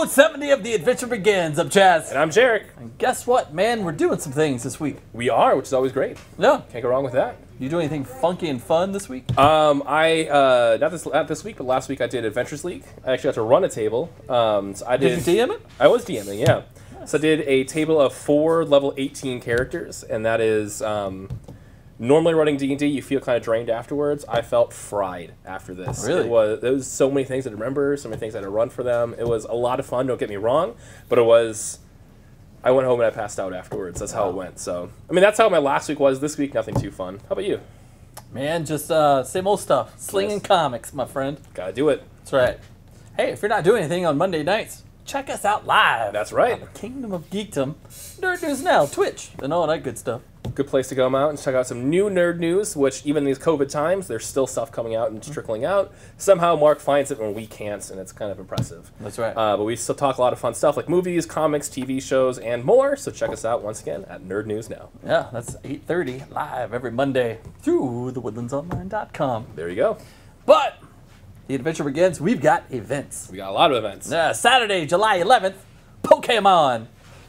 Episode 70 of The Adventure Begins. I'm Chaz. And I'm Jarek. And guess what, man? We're doing some things this week. We are, which is always great. No. Can't go wrong with that. You do anything funky and fun this week? Not this week, but last week I did Adventures League. I actually got to run a table. So I did you DM it? I was DMing, yeah. Nice. So I did a table of 4 level 18 characters, and that is... normally running D&D, you feel kind of drained afterwards. I felt fried after this. Really? It was so many things I remember, so many things I had to run for them. It was a lot of fun, don't get me wrong, but it was, I went home and I passed out afterwards. That's how it went. So, I mean, that's how my last week was. This week, nothing too fun. How about you? Man, just same old stuff. Slinging comics, my friend. Gotta do it. That's right. Hey, if you're not doing anything on Monday nights, check us out live. That's right. On the Kingdom of Geekdom, Nerd News Now, Twitch, and all that good stuff. Good place to come out and check out some new nerd news, which even in these COVID times, there's still stuff coming out and trickling out. Somehow Mark finds it when we can't, and it's kind of impressive. That's right. But we still talk a lot of fun stuff like movies, comics, TV shows, and more. So check us out once again at Nerd News Now. Yeah, that's 8:30 live every Monday through thewoodlandsonline.com. There you go. But The Adventure Begins, we've got events. We got a lot of events. Saturday, July 11th, Pokemon.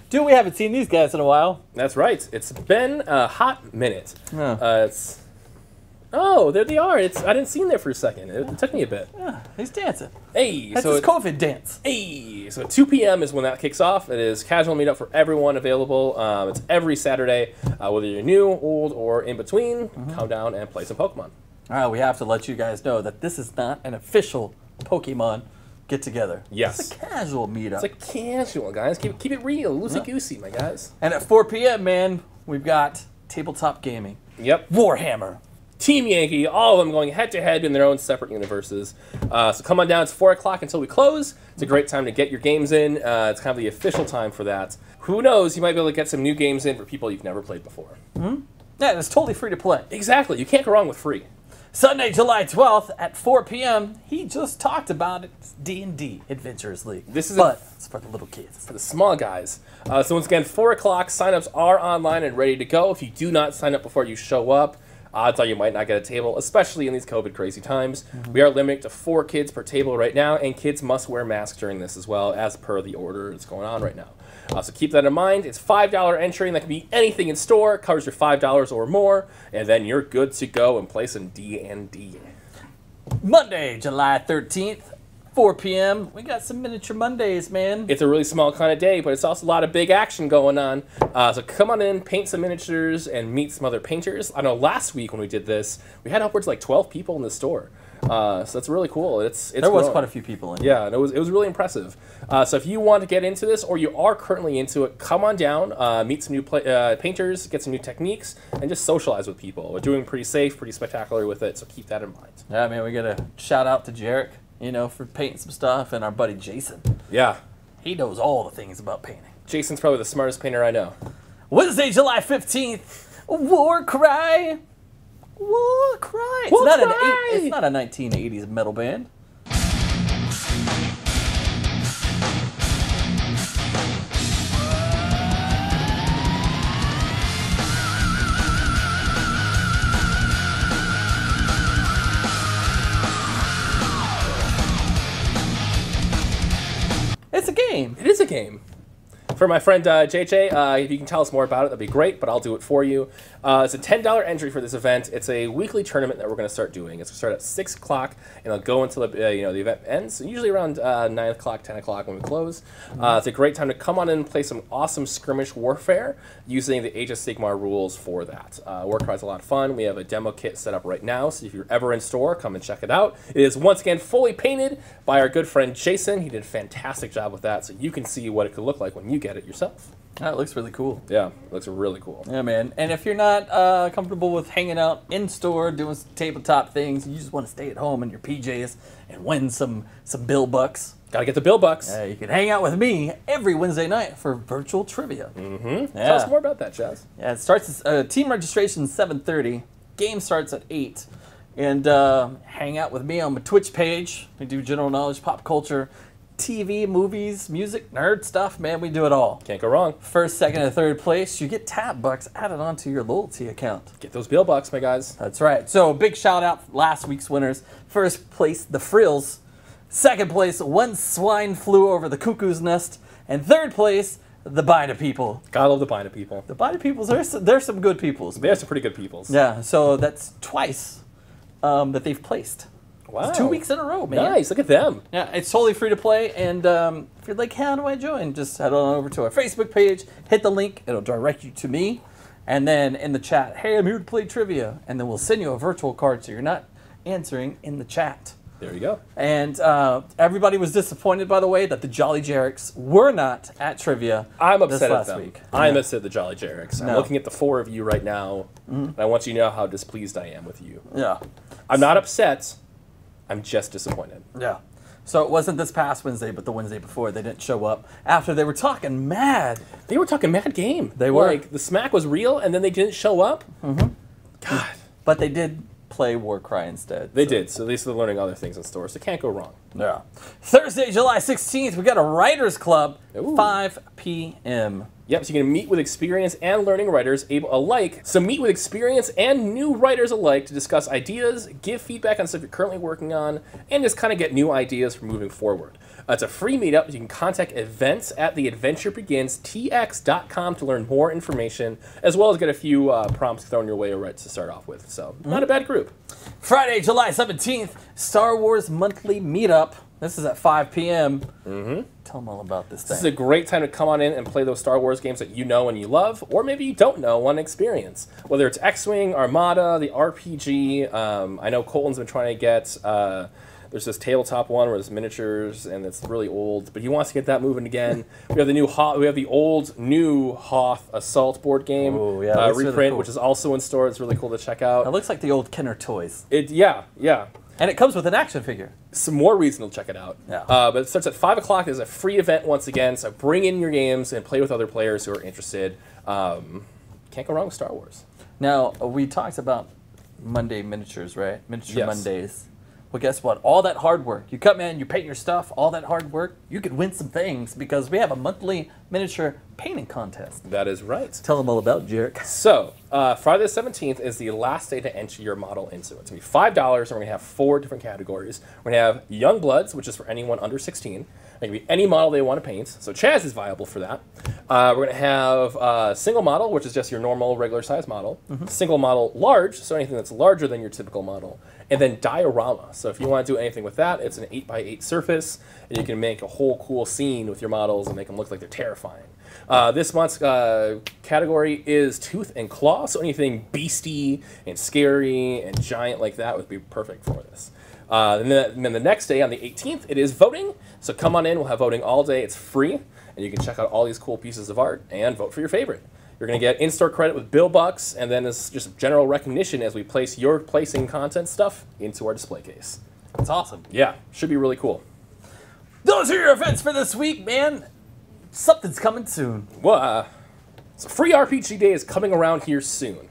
Dude, we haven't seen these guys in a while. That's right. It's been a hot minute. Yeah. There they are. I didn't see them there for a second. It took me a bit. Yeah, he's dancing. Hey. That's his COVID dance. Hey. So at 2 p.m. is when that kicks off. It is casual meetup for everyone available. It's every Saturday, whether you're new, old, or in between. Come down and play some Pokemon. All right, we have to let you guys know that this is not an official Pokemon get together. Yes. It's a casual meetup. It's a casual, guys. Keep it real. Loosey-goosey, my guys. And at 4 p.m., man, we've got tabletop gaming. Yep. Warhammer. Team Yankee. All of them going head-to-head in their own separate universes. So come on down. It's 4 o'clock until we close. It's a great time to get your games in. It's kind of the official time for that. Who knows? You might be able to get some new games in for people you've never played before. Mm-hmm. Yeah, and it's totally free to play. Exactly. You can't go wrong with free. Sunday, July 12th at 4 p.m. He just talked about it. It's D&D Adventures League. It's for the little kids. For the small guys. So once again, 4 o'clock. Signups are online and ready to go. If you do not sign up before you show up, odds are you might not get a table, especially in these COVID crazy times. We are limited to 4 kids per table right now, and kids must wear masks during this as well, as per the order that's going on right now. So keep that in mind. It's $5 entry, and that can be anything in store. Covers your $5 or more, and then you're good to go and play some D&D. Monday, July 13th, 4 p.m. We got some miniature Mondays, man. It's a really small kind of day, but it's also a lot of big action going on. So come on in, paint some miniatures, and meet some other painters. I know last week when we did this, we had upwards of like 12 people in the store. So that's really cool. There was quite a few people in here. Yeah, and it was really impressive. So if you want to get into this, or you are currently into it, come on down, meet some new painters, get some new techniques, and just socialize with people. We're doing pretty safe, pretty spectacular with it, so keep that in mind. Yeah, man, we got a shout out to Jarek, for painting some stuff, and our buddy Jason. Yeah. He knows all the things about painting. Jason's probably the smartest painter I know. Wednesday, July 15th, War Cry. War Cry. It's not a 1980s metal band. It's a game. It is a game. For my friend JJ, if you can tell us more about it, that'd be great, but I'll do it for you. It's a $10 entry for this event. It's a weekly tournament that we're going to start doing. It's going to start at 6 o'clock, and it'll go until the event ends, usually around 9 o'clock, 10 o'clock when we close. It's a great time to come on in and play some awesome skirmish warfare using the Age of Sigmar rules for that. War Cry's a lot of fun. We have a demo kit set up right now, so if you're ever in store, come and check it out. It is once again fully painted by our good friend Jason. He did a fantastic job with that, so you can see what it could look like when you get it yourself. That looks really cool. Yeah, it looks really cool. Yeah, man. And if you're not comfortable with hanging out in store, doing some tabletop things, you just want to stay at home in your PJs and win some bill bucks. Gotta get the bill bucks. Yeah, you can hang out with me every Wednesday night for virtual trivia. Mm-hmm. Yeah. Tell us more about that, Chaz. Yeah, it starts team registration 7:30. Game starts at 8. And hang out with me on my Twitch page. We do general knowledge, pop culture, TV, movies, music, nerd stuff, man, we do it all. Can't go wrong. First, second, and third place, you get tab bucks added onto your loyalty account. Get those bill bucks, my guys. That's right. So, big shout out last week's winners. First place, the Frills. Second place, When Swine Flew Over the Cuckoo's Nest. And third place, The Bida People. Gotta love the Bida People. The Bida Peoples, they're some good peoples. They're some pretty good peoples. Yeah, so that's twice that they've placed. Wow. It's 2 weeks in a row, man. Nice, look at them. Yeah, it's totally free to play, and if you're like, how do I join? Just head on over to our Facebook page, hit the link, it'll direct you to me, and then in the chat, hey, I'm here to play trivia, and then we'll send you a virtual card so you're not answering in the chat. There you go. And everybody was disappointed, by the way, that the Jolly Jareks were not at trivia. I'm upset at them. I'm upset at the Jolly Jareks. I'm looking at the four of you right now, and I want you to know how displeased I am with you. Yeah. I'm not upset. I'm just disappointed. Yeah. So it wasn't this past Wednesday, but the Wednesday before. They didn't show up after they were talking mad. They were talking mad game. They were. Like, the smack was real, and then they didn't show up? Mm-hmm. God. But they did play War Cry instead. They did, so at least they're learning other things in store, so can't go wrong. Yeah. Thursday, July 16th, we got a Writers Club, ooh, 5 p.m. Yep, so you can meet with experienced and learning writers alike. So meet with experienced and new writers alike to discuss ideas, give feedback on stuff you're currently working on, and just kind of get new ideas for moving forward. It's a free meetup. You can contact events at theadventurebeginstx.com to learn more information, as well as get a few prompts thrown your way or right to start off with. So not a bad group. Friday, July 17th, Star Wars Monthly Meetup. This is at 5 p.m. Mm-hmm. Tell them all about this thing. This is a great time to come on in and play those Star Wars games that you know and you love, or maybe you don't know, want to experience. Whether it's X-Wing, Armada, the RPG. I know Colton's been trying to get... there's this tabletop one where there's miniatures and it's really old, but he wants to get that moving again. We have the new old new Hoth Assault board game, reprint, really cool, which is also in store. It's really cool to check out. It looks like the old Kenner toys. It yeah, and it comes with an action figure. Some more reason to check it out. Yeah. But it starts at 5 o'clock. It's a free event once again, so bring in your games and play with other players who are interested. Can't go wrong with Star Wars. Now we talked about Monday miniatures, right? Miniature Mondays. Well, guess what? All that hard work. You come in, you paint your stuff, all that hard work, you could win some things because we have a monthly miniature painting contest. That is right. Tell them all about Jarek. So, Friday the 17th is the last day to enter your model into it. It's going to be $5, and we're going to have four different categories. We're going to have Young Bloods, which is for anyone under 16. It can be any model they want to paint, so Chaz is viable for that. We're going to have single model, which is just your normal, regular size model. Mm-hmm. Single model large, so anything that's larger than your typical model. And then diorama, so if you want to do anything with that, it's an 8x8 surface, and you can make a whole cool scene with your models and make them look like they're terrifying. This month's category is Tooth and Claw, so anything beasty and scary and giant like that would be perfect for this. And then the next day, on the 18th, it is voting. So come on in. We'll have voting all day. It's free, and you can check out all these cool pieces of art and vote for your favorite. You're going to get in-store credit with bill bucks, and then it's just general recognition as we place your placing content stuff into our display case. That's awesome. Yeah, should be really cool. Those are your events for this week, man. Something's coming soon. Well, so Free RPG Day is coming around here soon.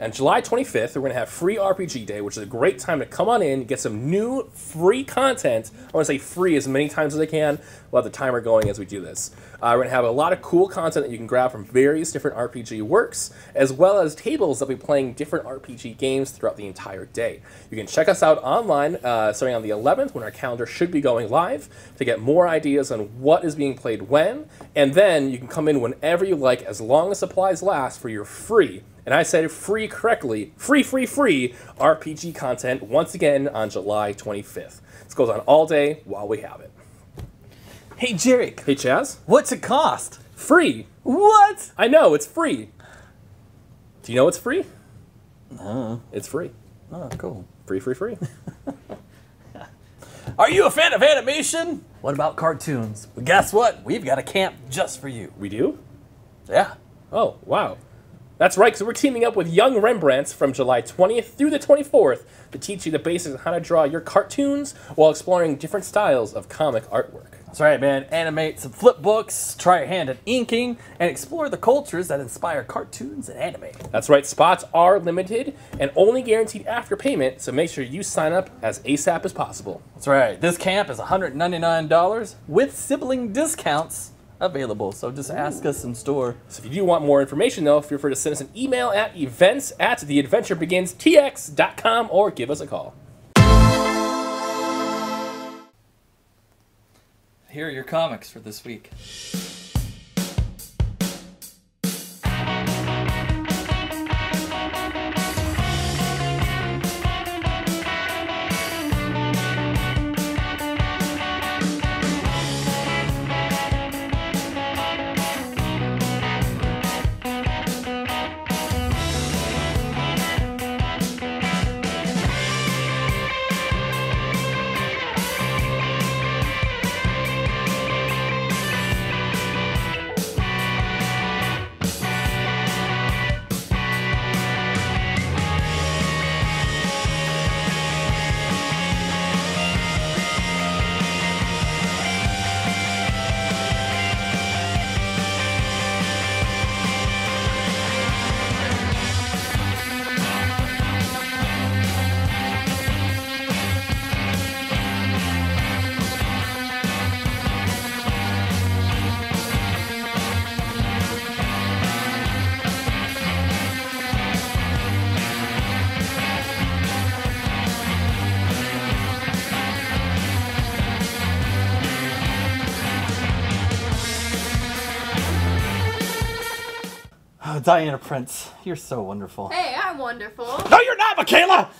And July 25th, we're going to have Free RPG Day, which is a great time to come on in, get some new free content. I want to say free as many times as I can. We'll have the timer going as we do this. We're going to have a lot of cool content that you can grab from various different RPG works, as well as tables that will be playing different RPG games throughout the entire day. You can check us out online starting on the 11th, when our calendar should be going live, to get more ideas on what is being played when. And then you can come in whenever you like, as long as supplies last, for your free, and I said free correctly, free RPG content once again on July 25th. This goes on all day while we have it. Hey, Jarek. Hey, Chaz. What's it cost? Free. What? I know, it's free. Do you know it's free? No. It's free. Oh, cool. Free. Are you a fan of animation? What about cartoons? Well, guess what? We've got a camp just for you. We do? Yeah. Oh, wow. That's right, because we're teaming up with Young Rembrandts from July 20th through the 24th to teach you the basics of how to draw your cartoons while exploring different styles of comic artwork. That's right, man. Animate some flip books, try your hand at inking, and explore the cultures that inspire cartoons and anime. That's right. Spots are limited and only guaranteed after payment, so make sure you sign up as ASAP as possible. That's right. This camp is $199 with sibling discounts available, so just ask us in store. So if you do want more information, though, feel free to send us an email at events@theadventurebeginstx.com or give us a call. here are your comics for this week. Diana Prince, you're so wonderful. Hey, I'm wonderful. No, you're not, Michaela!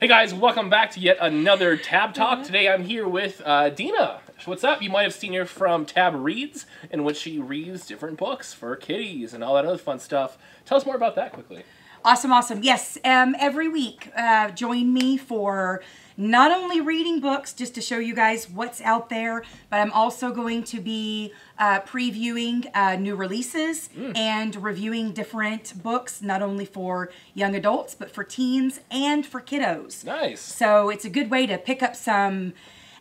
Hey guys, welcome back to yet another Tab Talk. Today I'm here with Dina. What's up? You might have seen her from Tab Reads, in which she reads different books for kiddies and all that other fun stuff. Tell us more about that quickly. Awesome, awesome. Yes, every week join me for not only reading books, just to show you guys what's out there, but I'm also going to be previewing new releases and reviewing different books, not only for young adults, but for teens and for kiddos. Nice. So it's a good way to pick up some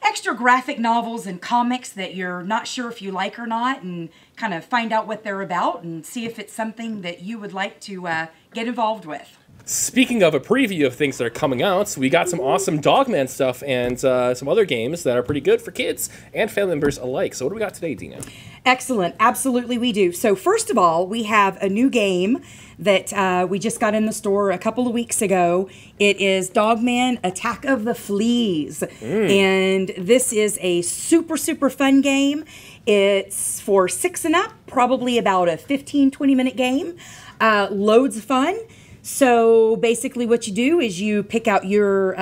extra graphic novels and comics that you're not sure if you like or not, and kind of find out what they're about and see if it's something that you would like to get involved with. Speaking of a preview of things that are coming out, we got some awesome Dog Man stuff and some other games that are pretty good for kids and family members alike. So what do we got today, Dina? Excellent. Absolutely we do. So first of all, we have a new game that we just got in the store a couple of weeks ago. It is Dog Man Attack of the Fleas. And this is a super, super fun game. It's for 6 and up, probably about a 15, 20-minute game. Loads of fun. So basically what you do is you pick out your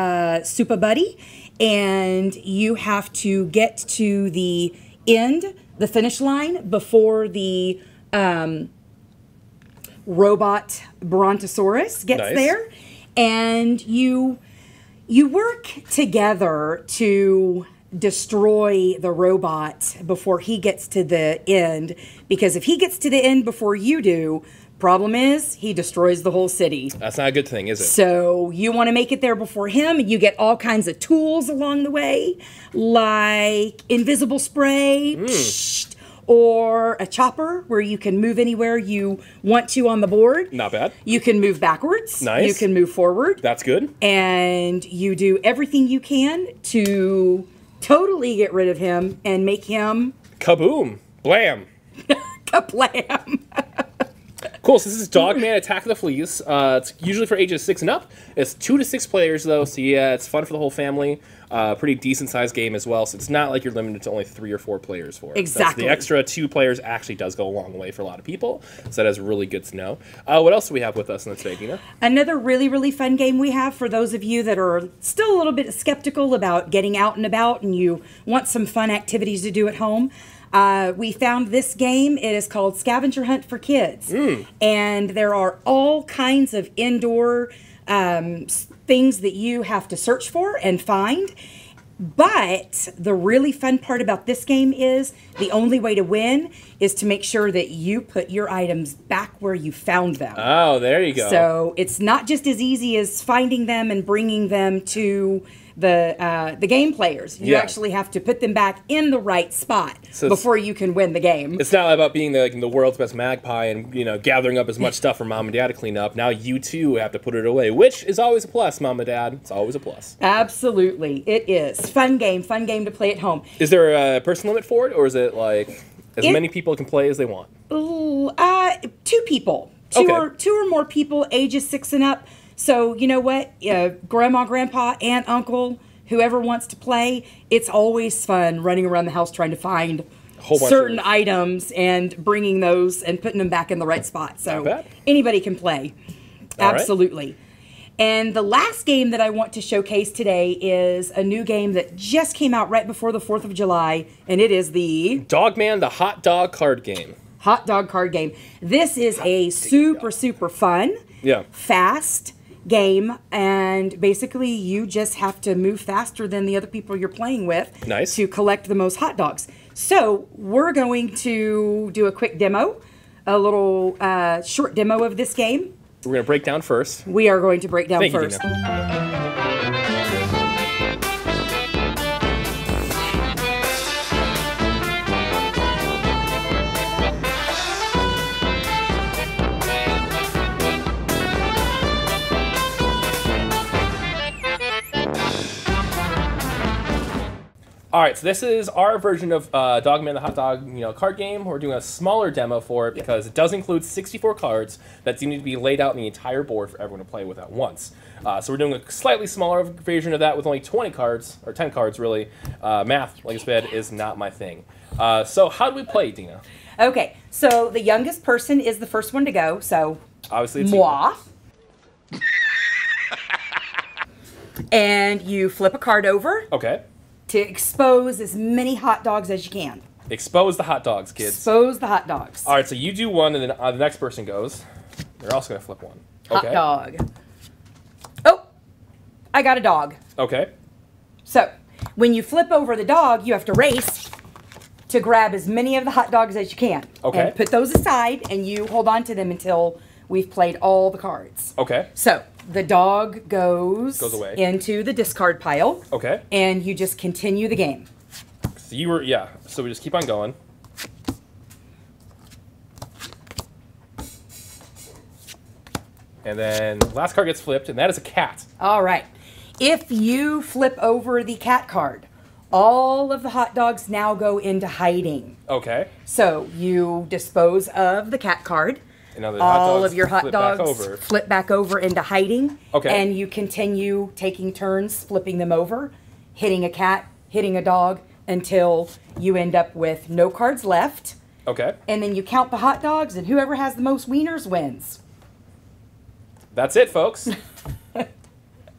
super buddy, and you have to get to the end, the finish line, before the robot Brontosaurus gets there, and you work together to destroy the robot before he gets to the end, because if he gets to the end before you do, problem is he destroys the whole city. That's not a good thing, is it? So you want to make it there before him, and you get all kinds of tools along the way, like invisible spray, psh, or a chopper where you can move anywhere you want to on the board. Not bad. You can move backwards. Nice. You can move forward. That's good. And you do everything you can to totally get rid of him and make him... kaboom. Blam. Kablam. Cool, so this is Dog Man Attack of the Fleas. It's usually for ages 6 and up. It's 2 to 6 players, though, so yeah, it's fun for the whole family. Pretty decent-sized game as well, so it's not like you're limited to only 3 or 4 players for it. Exactly. So the extra 2 players actually does go a long way for a lot of people, so that is really good to know. What else do we have with us today, Dina? Another really, really fun game we have for those of you that are still a little bit skeptical about getting out and about and you want some fun activities to do at home. We found this game. It is called Scavenger Hunt for Kids. And there are all kinds of indoor things that you have to search for and find. But the really fun part about this game is the only way to win is to make sure that you put your items back where you found them. Oh, there you go. So it's not just as easy as finding them and bringing them to the game players. You actually have to put them back in the right spot before you can win the game. It's not about being the world's best magpie and gathering up as much stuff for mom and dad to clean up. Now you too have to put it away, which is always a plus, mom and dad. It's always a plus. Absolutely, it is. Fun game to play at home. Is there a person limit for it, or is it like as many people can play as they want? 2 people, two or more people, ages 6 and up. So you know what? Grandma, grandpa, aunt, uncle, whoever wants to play. It's always fun running around the house trying to find certain items and bringing those and putting them back in the right spot. So anybody can play. Absolutely. Right. And the last game that I want to showcase today is a new game that just came out right before the 4th of July, and it is the Dog Man the Hot Dog Card Game. Hot Dog Card Game. This is a super fun, fast game, and basically you just have to move faster than the other people you're playing with to collect the most hot dogs. So we're going to do a quick demo, a little short demo of this game. We're going to break down first. We are going to break down first. Thank you, Dina. All right, so this is our version of Dog Man the Hot Dog card game. We're doing a smaller demo for it because it does include 64 cards that seem to be laid out in the entire board for everyone to play with at once. So we're doing a slightly smaller version of that with only 20 cards, or 10 cards really. Math, like I said, is not my thing. So how do we play, Dina? Okay, so the youngest person is the first one to go, so obviously it's moi. And you flip a card over. Okay. To expose as many hot dogs as you can. Expose the hot dogs, kids. Expose the hot dogs. All right, so you do one, and then the next person goes. They're also going to flip one. Hot dog. Oh, I got a dog. Okay. So when you flip over the dog, you have to race to grab as many of the hot dogs as you can. Okay. And put those aside, and you hold on to them until we've played all the cards. Okay. So the dog goes away into the discard pile. Okay. And you just continue the game. So you were, so we just keep on going. And then last card gets flipped, and that is a cat. All right. If you flip over the cat card, all of the hot dogs now go into hiding. Okay. So you dispose of the cat card. All of your hot dogs flip back over into hiding. Okay. And you continue taking turns, flipping them over, hitting a cat, hitting a dog, until you end up with no cards left. Okay. And then you count the hot dogs, and whoever has the most wieners wins. That's it, folks.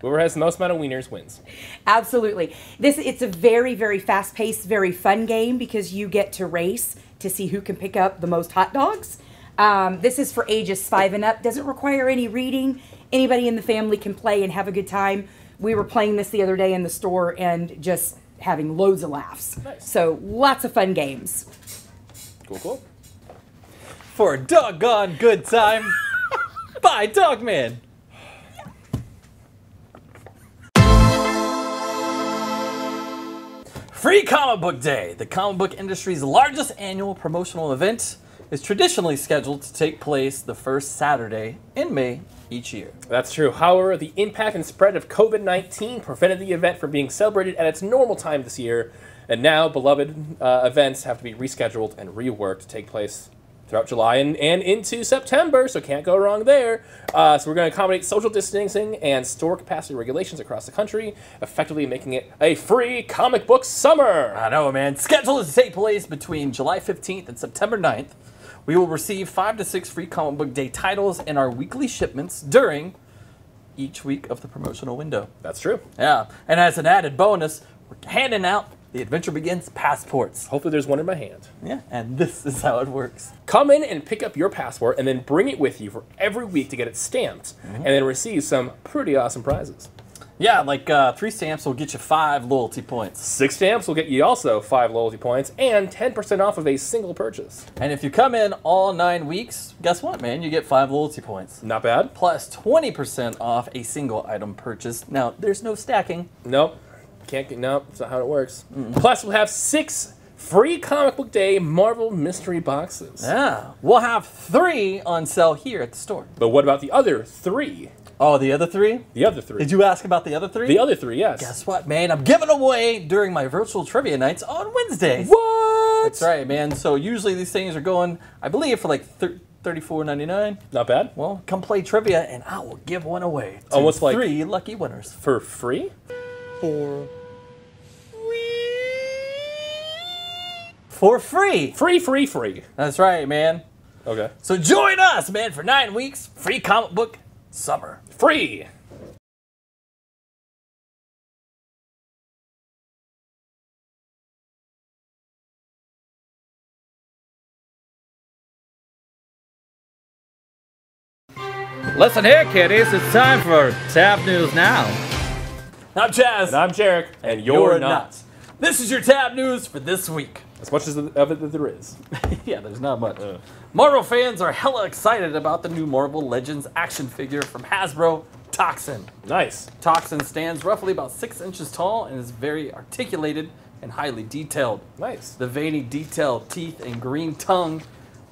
Whoever has the most amount of wieners wins. Absolutely. It's a very, very fast-paced, very fun game because you get to race to see who can pick up the most hot dogs. This is for ages 5 and up. Doesn't require any reading. Anybody in the family can play and have a good time. We were playing this the other day in the store and just having loads of laughs. Nice. So lots of fun games. Cool, cool. For a doggone good time, by Dog Man. Free Comic Book Day, the comic book industry's largest annual promotional event, is traditionally scheduled to take place the first Saturday in May each year. That's true. However, the impact and spread of COVID-19 prevented the event from being celebrated at its normal time this year, and now beloved events have to be rescheduled and reworked to take place throughout July and into September, so can't go wrong there. So we're going to accommodate social distancing and store capacity regulations across the country, effectively making it a free comic book summer. I know, man. Scheduled to take place between July 15th and September 9th. We will receive 5 to 6 free comic book day titles in our weekly shipments during each week of the promotional window. That's true. Yeah. And as an added bonus, we're handing out the Adventure Begins passports. Hopefully there's one in my hand. Yeah. And this is how it works. Come in and pick up your passport and then bring it with you for every week to get it stamped and then receive some pretty awesome prizes. Yeah, like 3 stamps will get you 5 loyalty points. 6 stamps will get you also 5 loyalty points and 10% off of a single purchase. And if you come in all 9 weeks, guess what, man? You get 5 loyalty points. Not bad. Plus 20% off a single item purchase. Now, there's no stacking. Nope. Can't get, nope, that's not how it works. Plus, we'll have 6 free Comic Book Day Marvel mystery boxes. Yeah. We'll have 3 on sale here at the store. But what about the other 3? Oh, the other 3? The other 3. Did you ask about the other 3? The other 3, yes. Guess what, man? I'm giving away during my virtual trivia nights on Wednesdays. What? That's right, man. So usually these things are going, I believe, for like $34.99. Not bad. Well, come play trivia, and I will give one away to 3 lucky winners. For free? For for free. Free. That's right, man. Okay. So join us, man, for 9 weeks. Free comic book summer. Free. Listen here, kiddies, it's time for Tab News Now. I'm Chaz. And I'm Jarek. And you're not. This is your Tab News for this week. As much as of it that there is. Yeah, there's not much. Marvel fans are hella excited about the new Marvel Legends action figure from Hasbro, Toxin. Nice. Toxin stands roughly about 6 inches tall and is very articulated and highly detailed. Nice. The veiny detailed teeth and green tongue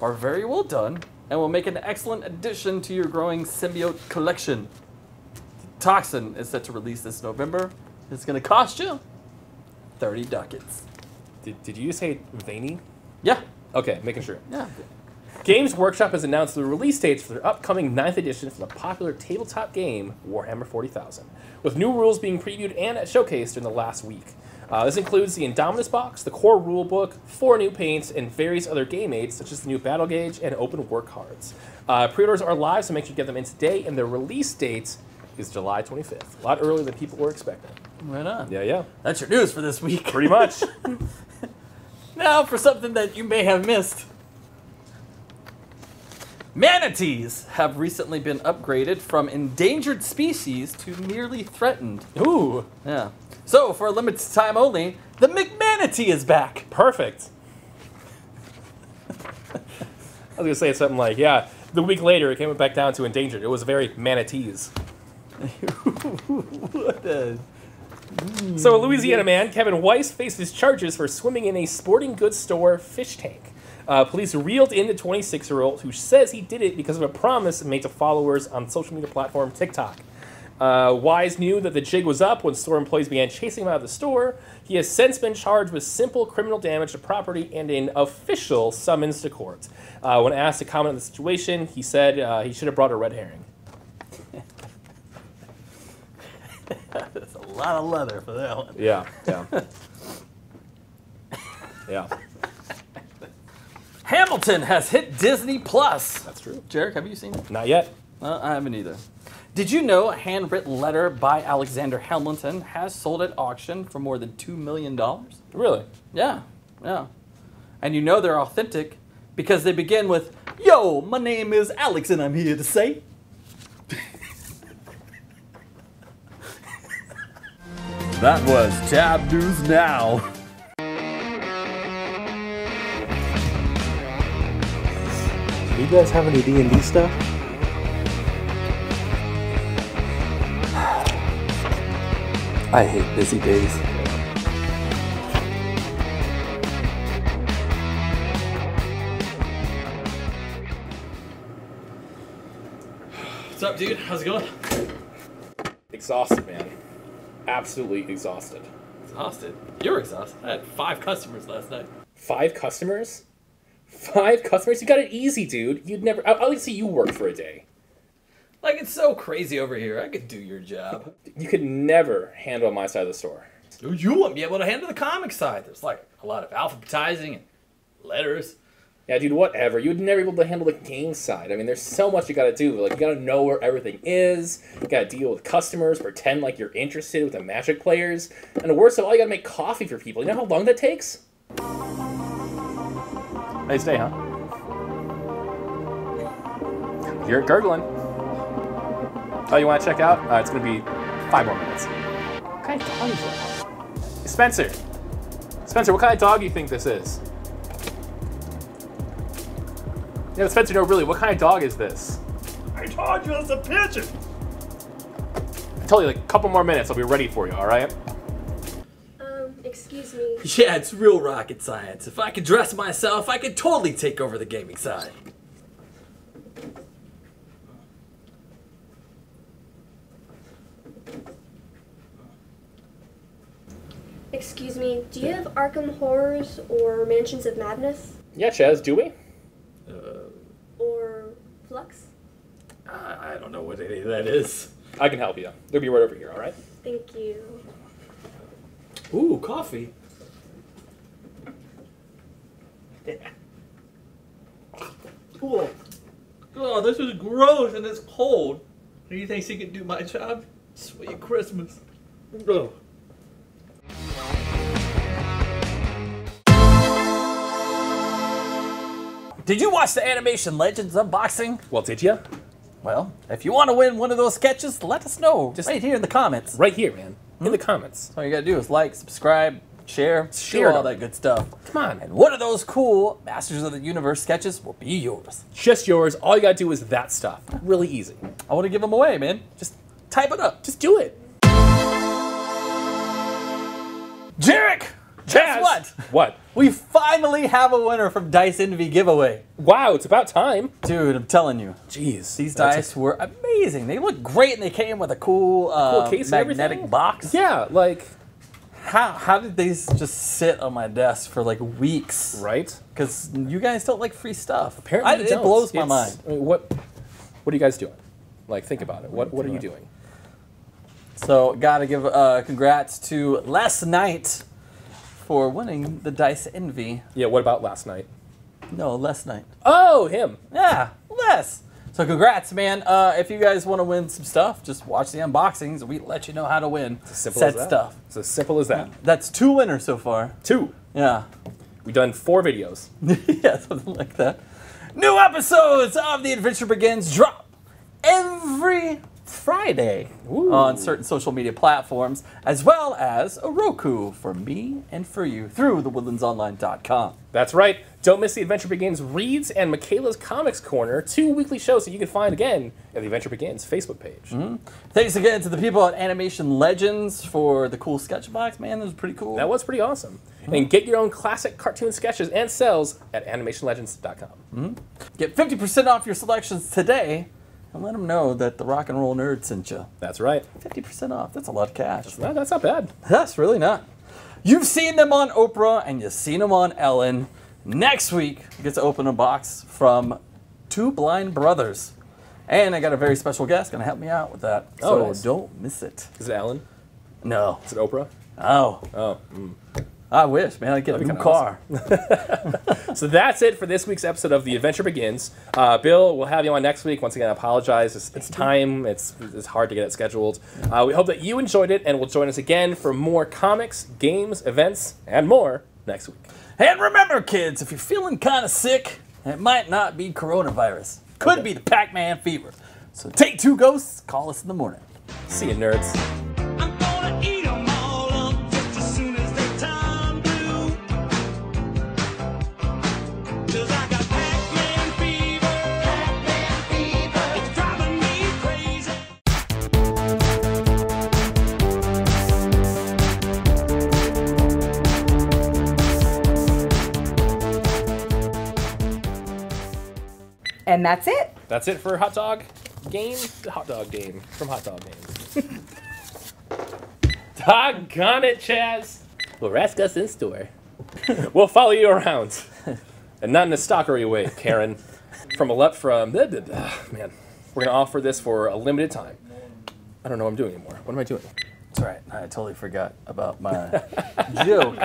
are very well done and will make an excellent addition to your growing symbiote collection. Toxin is set to release this November. It's going to cost you 30 ducats. Did you say veiny? Yeah. Okay, making sure. Yeah. Games Workshop has announced the release dates for their upcoming 9th edition for the popular tabletop game Warhammer 40,000, with new rules being previewed and showcased in the last week. This includes the Indominus box, the core rulebook, 4 new paints, and various other game aids, such as the new battle gauge and open war cards. Pre-orders are live, so make sure you get them in today, and their release date is July 25th. A lot earlier than people were expecting. Right on. Yeah, yeah. That's your news for this week. Pretty much. Now for something that you may have missed. Manatees have recently been upgraded from endangered species to merely threatened. Ooh. Yeah. So, for a limited time only, the McManatee is back. Perfect. I was going to say something like, yeah, the week later it came back down to endangered. It was very manatees. So, a Louisiana man, Kevin Weiss, faces charges for swimming in a sporting goods store fish tank. Police reeled in the 26-year-old who says he did it because of a promise made to followers on social media platform TikTok. Wise knew that the jig was up when store employees began chasing him out of the store. He has since been charged with simple criminal damage to property and an official summons to court. When asked to comment on the situation, he said he should have brought a red herring. That's a lot of leather for that one. Yeah, yeah. Yeah. Hamilton has hit Disney Plus. That's true. Jarek, have you seen it? Not yet. I haven't either. Did you know a handwritten letter by Alexander Hamilton has sold at auction for more than $2 million? Really? Yeah, yeah. And you know they're authentic because they begin with, "Yo, my name is Alex and I'm here to say." That was Tab News Now. Do you guys have any D&D stuff? I hate busy days. What's up, dude? How's it going? Exhausted, man. Absolutely exhausted. Exhausted? You're exhausted. I had 5 customers last night. 5 customers? 5 customers? You got it easy, dude. You'd never... I'll even see you work for a day. Like, it's so crazy over here. I could do your job. You could never handle my side of the store. You wouldn't be able to handle the comic side. There's, like, a lot of alphabetizing and letters. Yeah, dude, whatever. You'd never be able to handle the game side. I mean, there's so much you gotta do. Like, you gotta know where everything is. You gotta deal with customers, pretend like you're interested with the Magic players. And the worst of all, you gotta make coffee for people. You know how long that takes? Nice day, huh? You're gurgling. Oh, you want to check out? It's going to be 5 more minutes. What kind of dog is that? Spencer! Spencer, what kind of dog do you think this is? Yeah, Spencer, no, really, what kind of dog is this? I told you it's a pigeon! I told you, like, a couple more minutes, I'll be ready for you, alright? Excuse me. Yeah, it's real rocket science. If I could dress myself, I could totally take over the gaming side. Excuse me, do you have Arkham Horrors or Mansions of Madness? Yeah, Chaz, do we? Or Flux? I don't know what any of that is. I can help you. They'll be right over here, all right? Thank you. Ooh, coffee. Cool. Oh, this is gross and it's cold. He thinks he can do my job? Sweet Christmas. Ugh. Did you watch the Animation Legends unboxing? Well, did ya? Well, if you want to win one of those sketches, let us know. Just right here in the comments. Right here, man. In the comments. All you gotta do is like, subscribe, share all that good stuff. Come on. And one of those cool Masters of the Universe sketches will be yours. Just yours. All you gotta do is that stuff. Really easy. I want to give them away, man. Just type it up. Just do it. Jarek! Guess what? What? We finally have a winner from Dice Envy giveaway. Wow, it's about time. Dude, I'm telling you. Jeez. These dice were amazing. They looked great and they came with a cool, case magnetic box. Yeah, like... How did these just sit on my desk for like weeks? Right. Because you guys don't like free stuff. Apparently you don't. It blows my mind. I mean, what are you guys doing? Like, think about it. What are you doing? So, gotta give congrats to last night. For winning the Dice Envy. Yeah, what about last night? No, last night. Oh, him. Yeah, Les. So congrats, man. If you guys want to win some stuff, just watch the unboxings. We let you know how to win. It's as simple as that. Stuff. It's as simple as that. That's 2 winners so far. 2? Yeah. We've done 4 videos. Yeah, something like that. New episodes of The Adventure Begins drop every Friday. Ooh. On certain social media platforms, as well as a Roku for me and for you through thewoodlandsonline.com. That's right. Don't miss The Adventure Begins Reads and Michaela's Comics Corner, 2 weekly shows that you can find again at The Adventure Begins Facebook page. Mm-hmm. Thanks again to the people at Animation Legends for the cool sketch box, man. That was pretty cool. That was pretty awesome. Mm-hmm. And get your own classic cartoon sketches and cells at animationlegends.com. Mm-hmm. Get 50% off your selections today. And let them know that the rock and roll nerd sent you. That's right. 50% off. That's a lot of cash. That's not bad. That's really not. You've seen them on Oprah and you've seen them on Ellen. Next week, we get to open a box from 2 blind brothers. And I got a very special guest going to help me out with that. Oh, so nice. Don't miss it. Is it Ellen? No. Is it Oprah? Oh. Oh. Mm. I wish, man. I'd get a new car. Awesome. So that's it for this week's episode of The Adventure Begins. Bill, we'll have you on next week. Once again, I apologize. It's time. It's hard to get it scheduled. We hope that you enjoyed it and will join us again for more comics, games, events, and more next week. And remember, kids, if you're feeling kind of sick, it might not be coronavirus. Could be the Pac-Man fever. So take 2 ghosts. Call us in the morning. See you, nerds. I'm gonna eat. And that's it. That's it for Hot Dog Game. Hot Dog Game from Hot Dog Game. Doggone it, Chaz. We'll ask us in store. We'll follow you around. And not in a stalkery way, Karen. Man, we're going to offer this for a limited time. I don't know what I'm doing anymore. What am I doing? That's right. I totally forgot about my joke.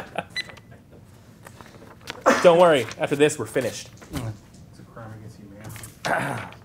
Don't worry. After this, we're finished. It's a crime against humanity.